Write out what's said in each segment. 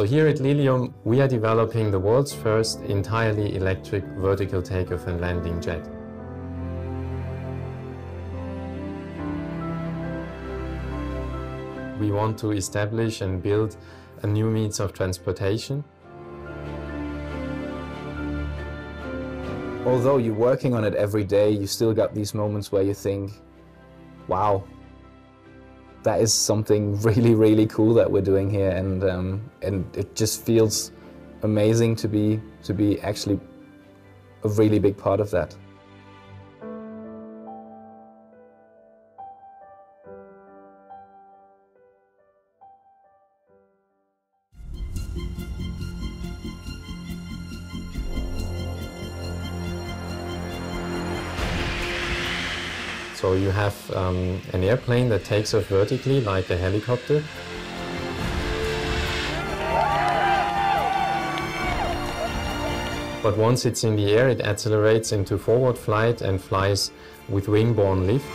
So here at Lilium, we are developing the world's first entirely electric vertical takeoff and landing jet. We want to establish and build a new means of transportation. Although you're working on it every day, you still got these moments where you think, wow, that is something really, really cool that we're doing here, and it just feels amazing to be actually a really big part of that. So you have an airplane that takes off vertically like a helicopter. But once it's in the air, it accelerates into forward flight and flies with wing-borne lift.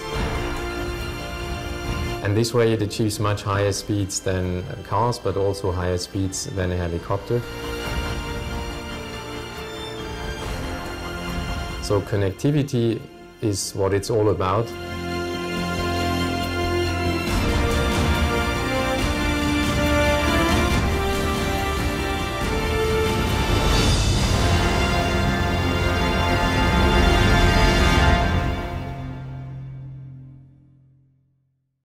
And this way it achieves much higher speeds than cars, but also higher speeds than a helicopter. So connectivity is what it's all about.